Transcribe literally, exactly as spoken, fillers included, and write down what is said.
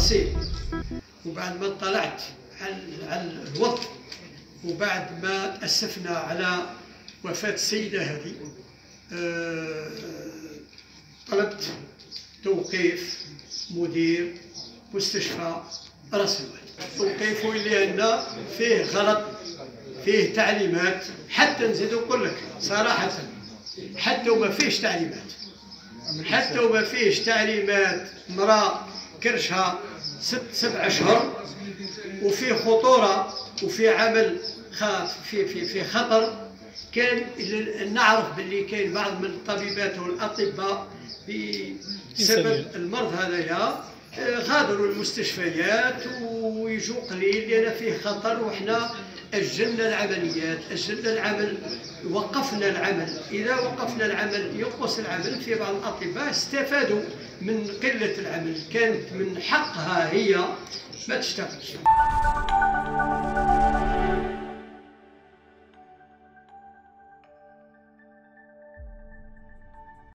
التأصيل، وبعد ما اطلعت على الوضع وبعد ما تأسفنا على وفاة السيدة هذه طلبت توقيف مدير مستشفى رأس الواد، توقيف لأن فيه غلط، فيه تعليمات، حتى نزيد نقول لك صراحة حتى وما فيهش تعليمات، حتى وما فيهش تعليمات. مرأة كرشها ست سبع أشهر وفي خطورة وفي عمل خاف في في في خطر. كان نعرف باللي كاين بعض من الطبيبات والاطباء بسبب المرض هذايا غادروا المستشفيات ويجوا قليل لان فيه خطر، وحنا اجلنا العمليات، اجلنا العمل، وقفنا العمل. اذا وقفنا العمل ينقص العمل. في بعض الاطباء استفادوا من قله العمل، كانت من حقها هي ما تشتغلش.